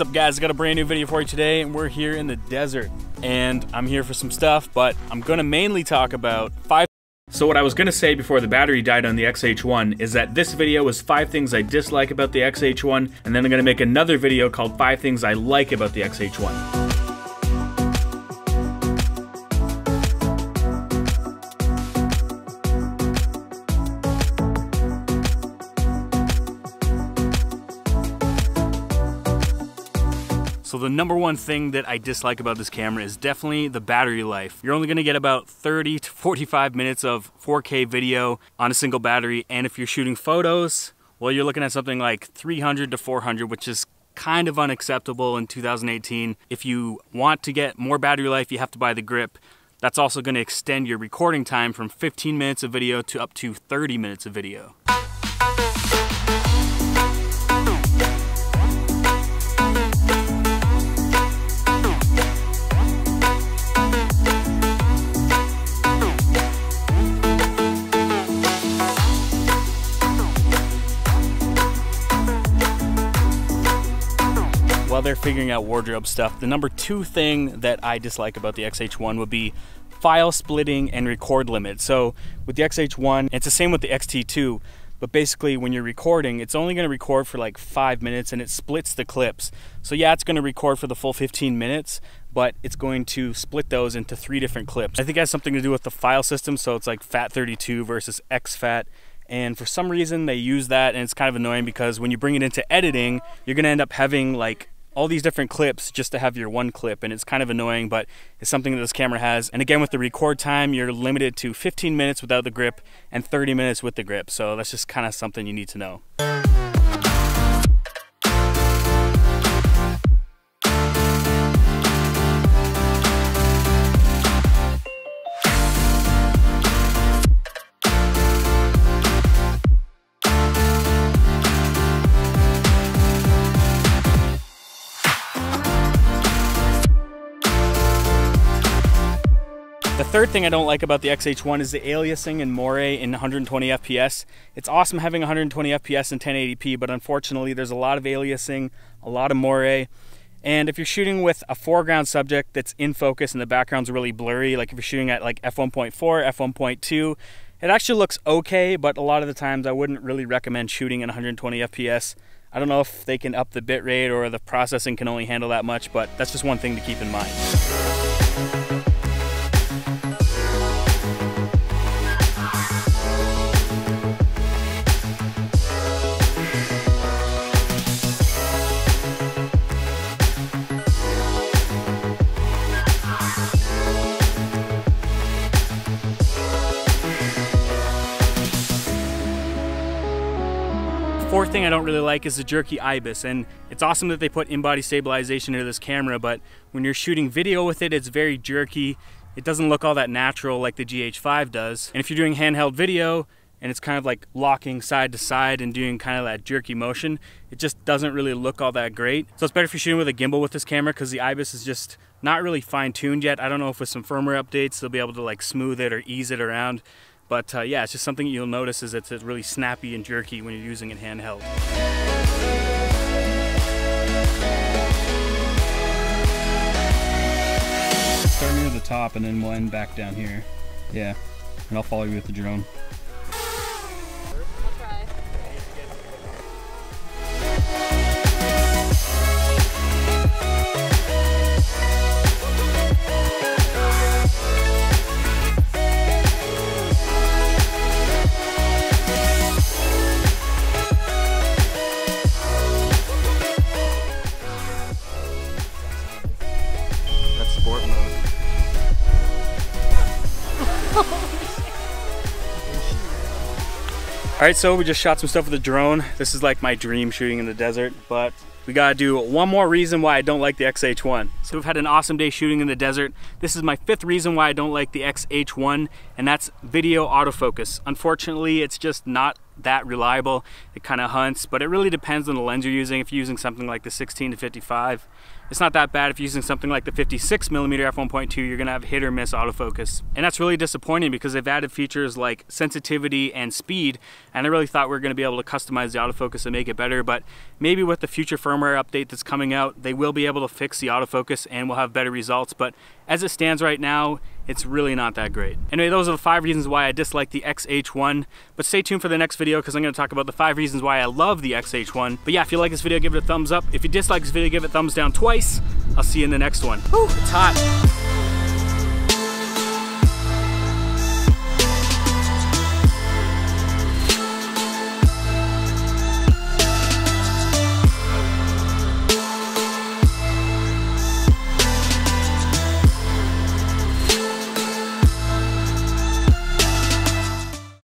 What's up guys, I got a brand new video for you today and we're here in the desert and I'm here for some stuff, but I'm gonna mainly talk about five. So what I was gonna say before the battery died on the X-H1 is that this video was 5 things I dislike about the X-H1, and then I'm gonna make another video called 5 things I like about the X-H1. So the number one thing that I dislike about this camera is definitely the battery life. You're only gonna get about 30 to 45 minutes of 4K video on a single battery, and if you're shooting photos, well, you're looking at something like 300 to 400, which is kind of unacceptable in 2018. If you want to get more battery life, you have to buy the grip. That's also gonna extend your recording time from 15 minutes of video to up to 30 minutes of video. While they're figuring out wardrobe stuff, the number 2 thing that I dislike about the X-H1 would be file splitting and record limit. So with the X-H1, it's the same with the XT2, but basically when you're recording, it's only gonna record for like 5 minutes and it splits the clips. So yeah, it's gonna record for the full 15 minutes, but it's going to split those into 3 different clips. I think it has something to do with the file system, so it's like FAT32 versus XFAT. And for some reason they use that, and it's kind of annoying because when you bring it into editing, you're gonna end up having like all these different clips just to have your one clip, and it's kind of annoying, but it's something that this camera has. And again, with the record time, you're limited to 15 minutes without the grip and 30 minutes with the grip, so that's just kind of something you need to know. The 3rd thing I don't like about the X-H1 is the aliasing and moire in 120 FPS. It's awesome having 120 FPS and 1080p, but unfortunately there's a lot of aliasing, a lot of moire. And if you're shooting with a foreground subject that's in focus and the background's really blurry, like if you're shooting at like f1.4, f1.2, it actually looks okay, but a lot of the times I wouldn't really recommend shooting in 120 FPS. I don't know if they can up the bitrate or the processing can only handle that much, but that's just one thing to keep in mind. Fourth thing I don't really like is the jerky IBIS, and it's awesome that they put in-body stabilization into this camera, but when you're shooting video with it, it's very jerky. It doesn't look all that natural like the GH5 does. And if you're doing handheld video and it's kind of like locking side to side and doing kind of that jerky motion, it just doesn't really look all that great. So it's better if you're shooting with a gimbal with this camera, because the IBIS is just not really fine-tuned yet. I don't know if with some firmware updates they'll be able to like smooth it or ease it around. But yeah, it's just something you'll notice is it's really snappy and jerky when you're using it handheld. Start near the top and then we'll end back down here. Yeah, and I'll follow you with the drone. Alright, so we just shot some stuff with a drone. This is like my dream shooting in the desert, but we gotta do one more reason why I don't like the X-H1. So we've had an awesome day shooting in the desert. This is my fifth reason why I don't like the X-H1, and that's video autofocus. Unfortunately, it's just not that reliable. It kind of hunts, but it really depends on the lens you're using. If you're using something like the 16-55, it's not that bad. If you're using something like the 56mm f1.2, you're gonna have hit or miss autofocus. And that's really disappointing because they've added features like sensitivity and speed, and I really thought we were gonna be able to customize the autofocus and make it better, but maybe with the future firmware update that's coming out, they will be able to fix the autofocus and we'll have better results. But as it stands right now, it's really not that great. Anyway, those are the 5 reasons why I dislike the X-H1, but stay tuned for the next video because I'm gonna talk about the 5 reasons why I love the X-H1. But yeah, if you like this video, give it a thumbs up. If you dislike this video, give it a thumbs down twice. I'll see you in the next one. Whew, it's hot.